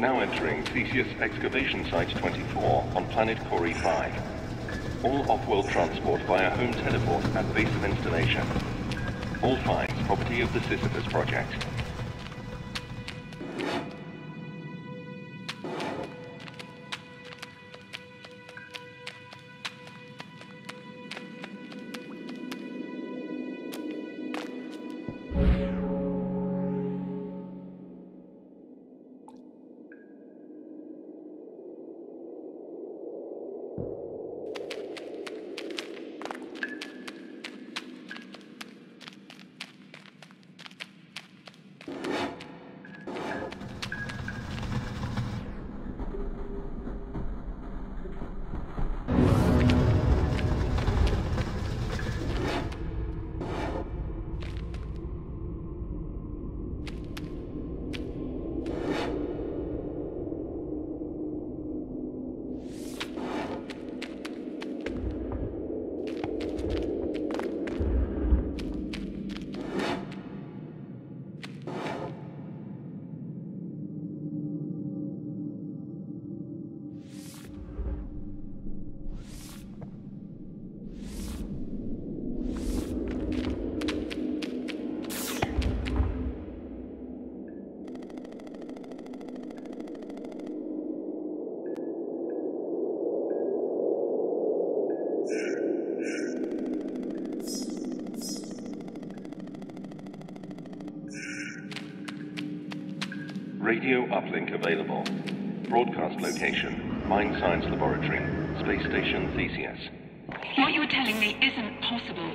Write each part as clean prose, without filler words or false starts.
Now entering Theseus Excavation Site 24 on Planet Cori 5. All off-world transport via home teleport at base of installation. All finds property of the Sisyphus Project. Radio uplink available. Broadcast location, Mine Science Laboratory, Space Station Theseus. What you're telling me isn't possible.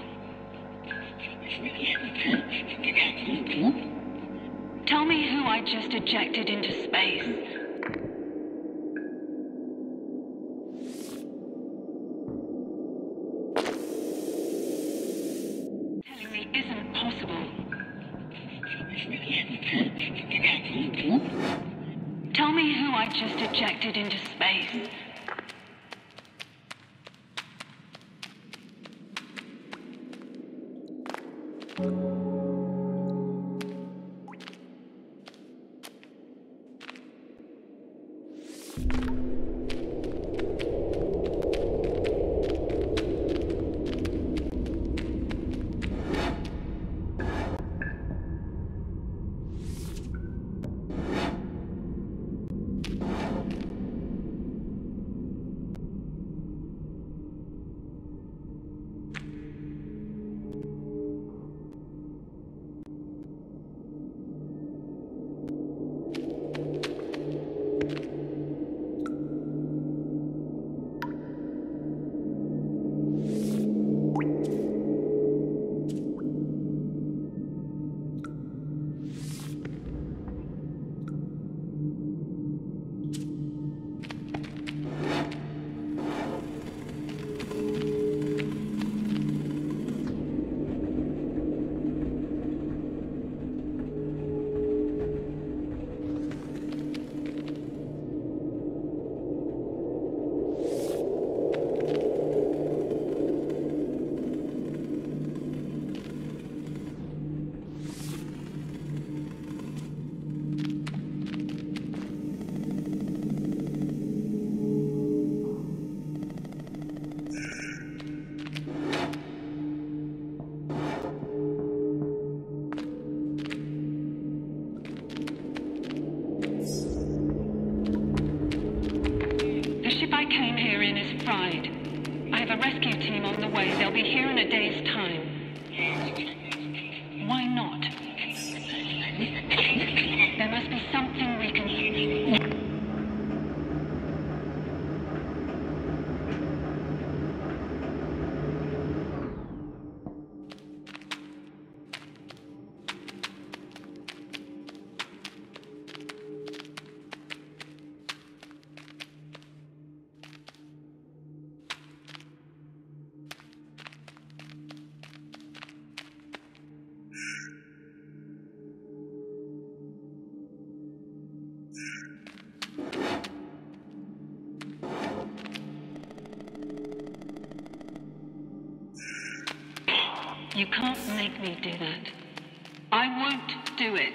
Tell me who I just ejected into space. Tell me who I just ejected into space. You can't make me do that. I won't do it.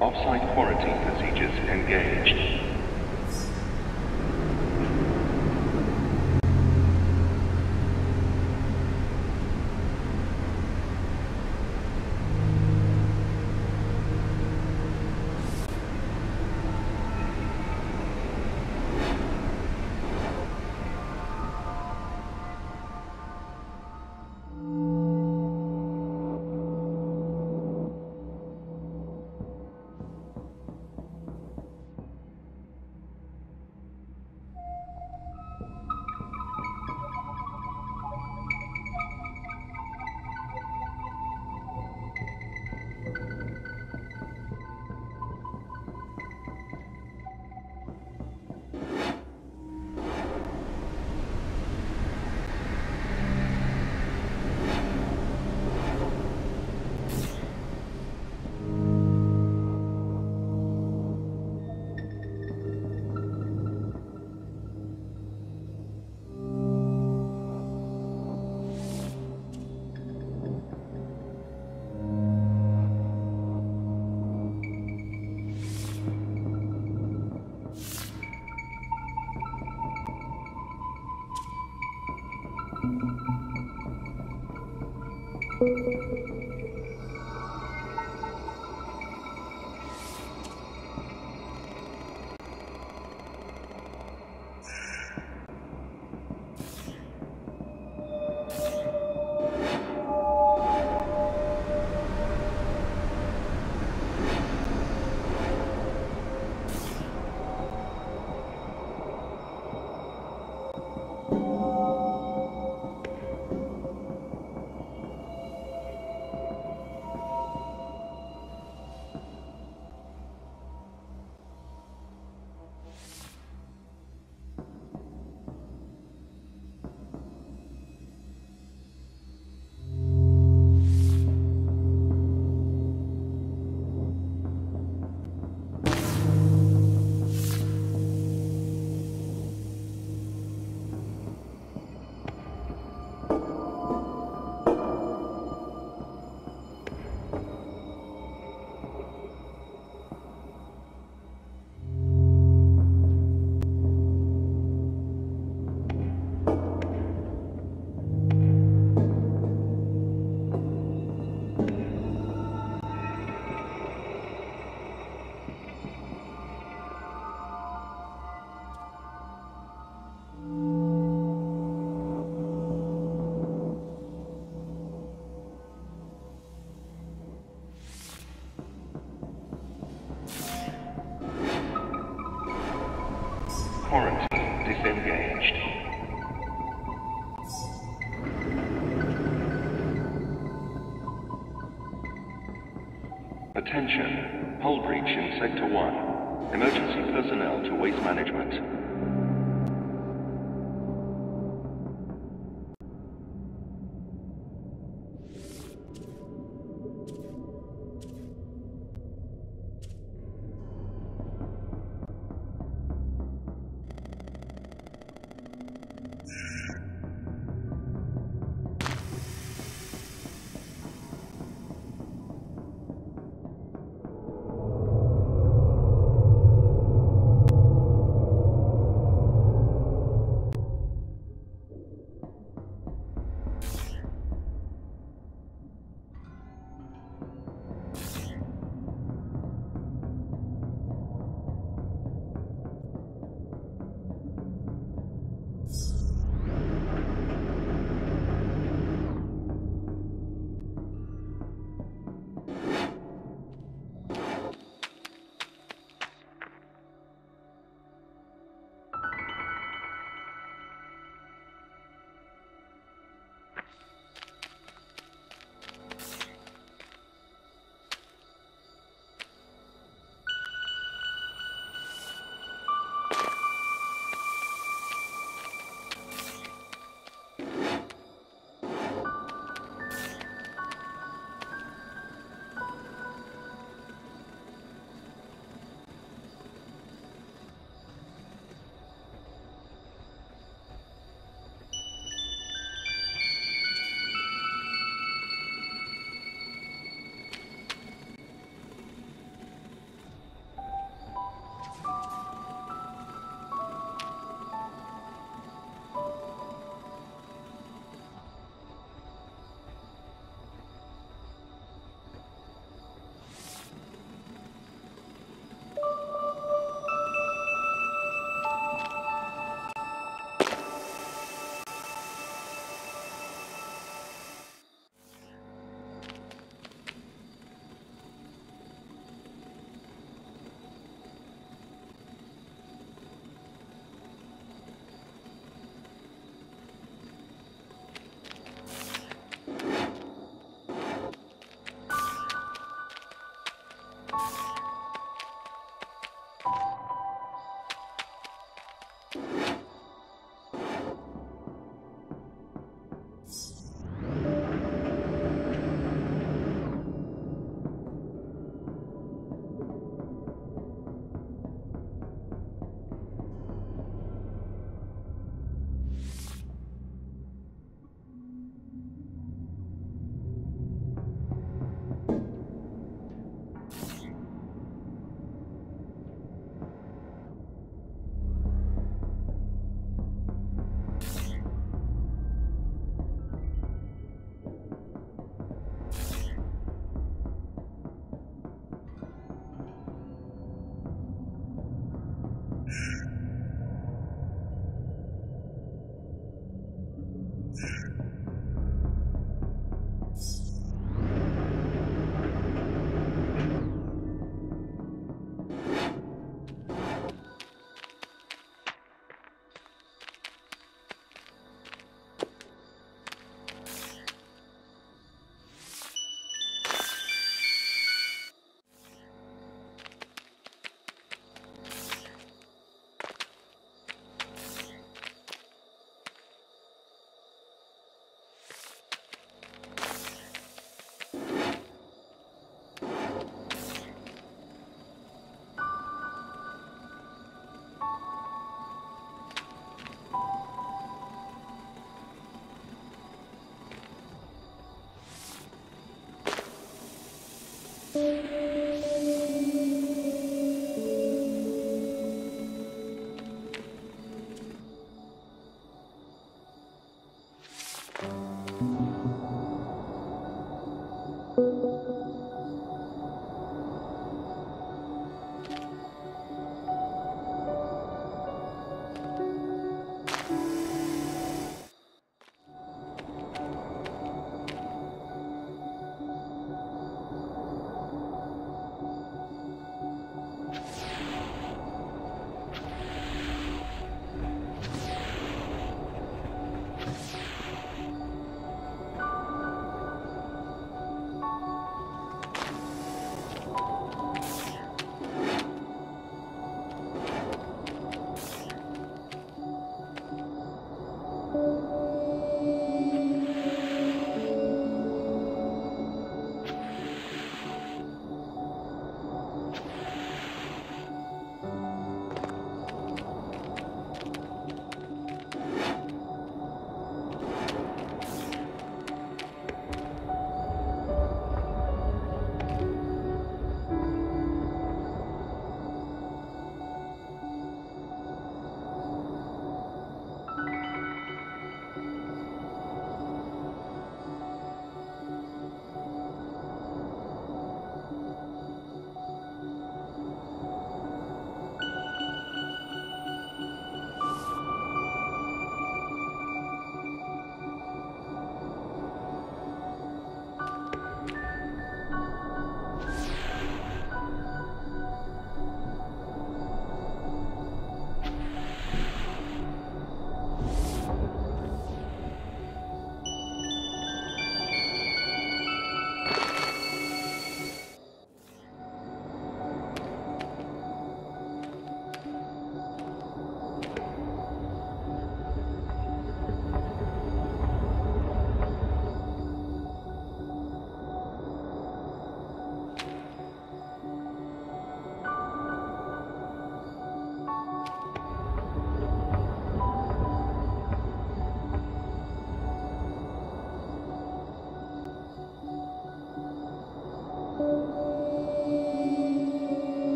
Offsite quarantine procedures engaged. Quarantine disengaged. Attention, hull breach in Sector 1. Emergency personnel to waste management.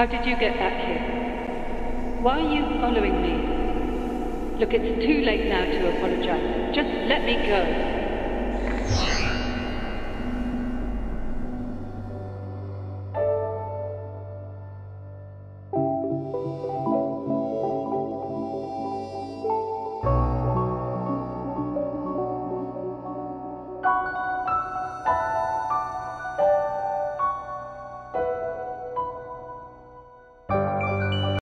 How did you get back here? Why are you following me? Look, it's too late now to apologize. Just let me go.